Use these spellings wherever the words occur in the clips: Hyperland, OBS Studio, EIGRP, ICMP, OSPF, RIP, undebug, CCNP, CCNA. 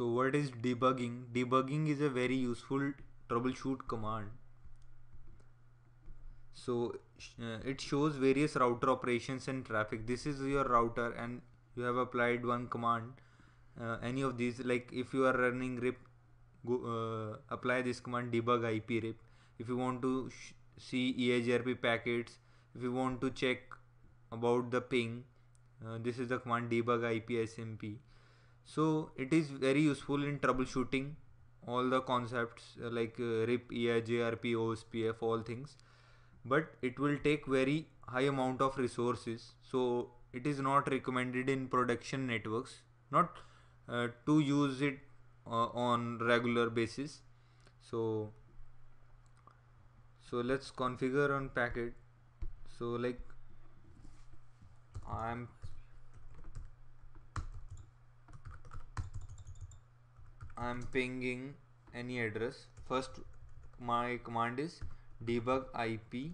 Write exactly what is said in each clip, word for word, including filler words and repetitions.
So what is debugging? Debugging is a very useful troubleshoot command. So uh, it shows various router operations and traffic. This is your router and you have applied one command, uh, any of these, like if you are running R I P, go, uh, apply this command debug I P R I P. If you want to sh see E I G R P packets, if you want to check about the ping, uh, this is the command debug I P I C M P. So it is very useful in troubleshooting all the concepts uh, like uh, R I P, E I G R P, O S P F, all things. But it will take very high amount of resources, so it is not recommended in production networks, not uh, to use it uh, on regular basis. So so let's configure on packet. So like I'm I'm pinging any address. First my command is debug I P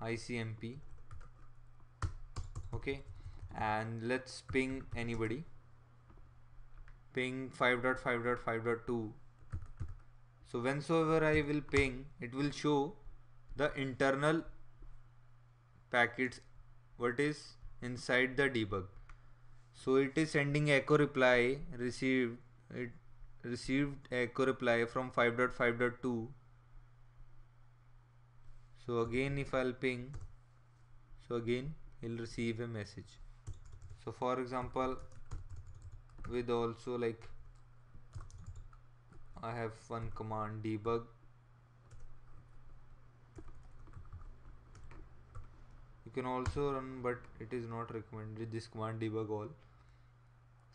I C M P, okay, and let's ping anybody, ping five dot five dot five dot two. So whensoever I will ping, it will show the internal packets, what is inside the debug. So it is sending echo reply received, it received echo reply from five dot five dot two. So again if I'll ping, so again he'll receive a message. So for example, with also like I have one command debug you can also run, but it is not recommended, this command debug all.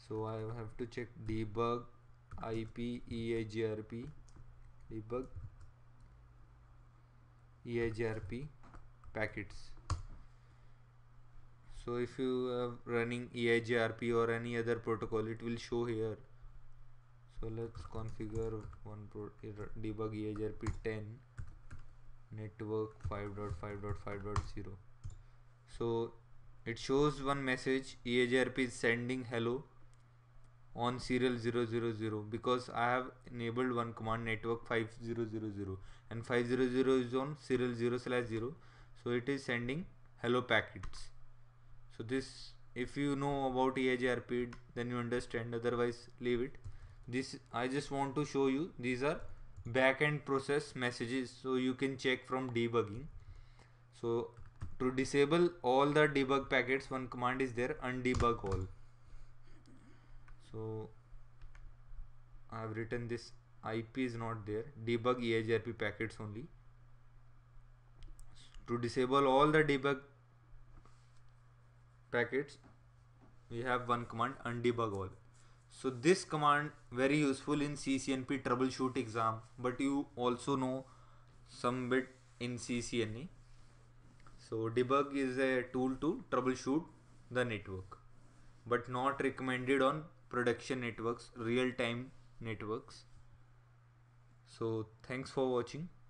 So I have to check debug I P E I G R P, debug E I G R P packets. So if you are running E I G R P or any other protocol, it will show here. So let's configure one pro debug E I G R P ten network five dot five dot five dot zero. So it shows one message, E I G R P is sending hello on serial zero zero zero, because I have enabled one command network five zero zero zero, and five zero zero is on serial zero slash zero, so it is sending hello packets. So this, if you know about E I G R P, then you understand, otherwise leave it. This I just want to show you, these are backend process messages, so you can check from debugging. So to disable all the debug packets, one command is there, undebug all. So I have written this I P is not there, debug E I G R P packets only. To disable all the debug packets, we have one command, undebug all. So this command very useful in C C N P troubleshoot exam, but you also know some bit in C C N A. So debug is a tool to troubleshoot the network, but not recommended on production networks, real-time networks. So thanks for watching.